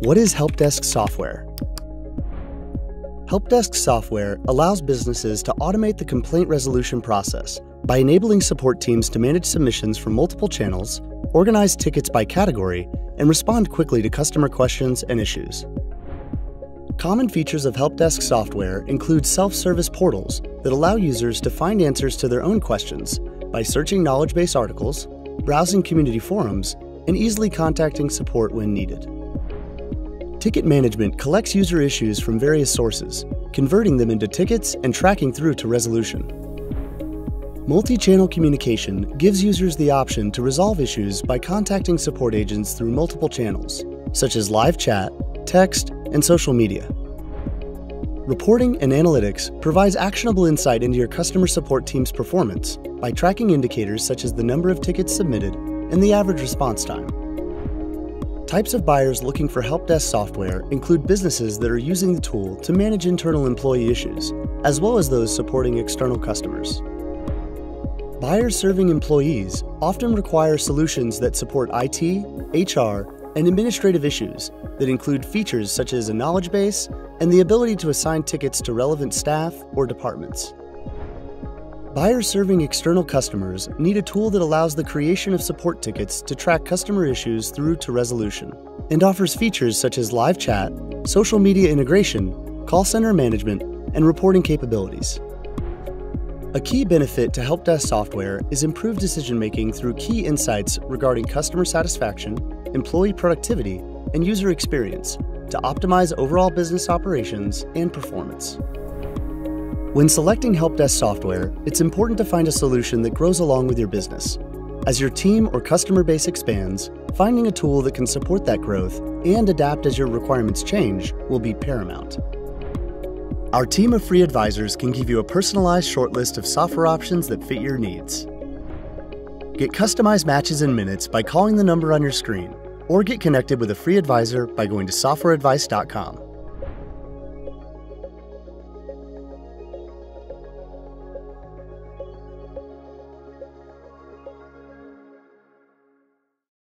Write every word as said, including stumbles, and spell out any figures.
What is helpdesk software? Helpdesk software allows businesses to automate the complaint resolution process by enabling support teams to manage submissions from multiple channels, organize tickets by category, and respond quickly to customer questions and issues. Common features of helpdesk software include self-service portals that allow users to find answers to their own questions by searching knowledge base articles, browsing community forums, and easily contacting support when needed. Ticket management collects user issues from various sources, converting them into tickets and tracking through to resolution. Multi-channel communication gives users the option to resolve issues by contacting support agents through multiple channels, such as live chat, text, and social media. Reporting and analytics provides actionable insight into your customer support team's performance by tracking indicators such as the number of tickets submitted and the average response time. Types of buyers looking for helpdesk software include businesses that are using the tool to manage internal employee issues, as well as those supporting external customers. Buyers serving employees often require solutions that support I T, H R, and administrative issues that include features such as a knowledge base and the ability to assign tickets to relevant staff or departments. Buyers serving external customers need a tool that allows the creation of support tickets to track customer issues through to resolution and offers features such as live chat, social media integration, call center management, and reporting capabilities. A key benefit to helpdesk software is improved decision-making through key insights regarding customer satisfaction, employee productivity, and user experience to optimize overall business operations and performance. When selecting helpdesk software, it's important to find a solution that grows along with your business. As your team or customer base expands, finding a tool that can support that growth and adapt as your requirements change will be paramount. Our team of free advisors can give you a personalized shortlist of software options that fit your needs. Get customized matches in minutes by calling the number on your screen, or get connected with a free advisor by going to software advice dot com.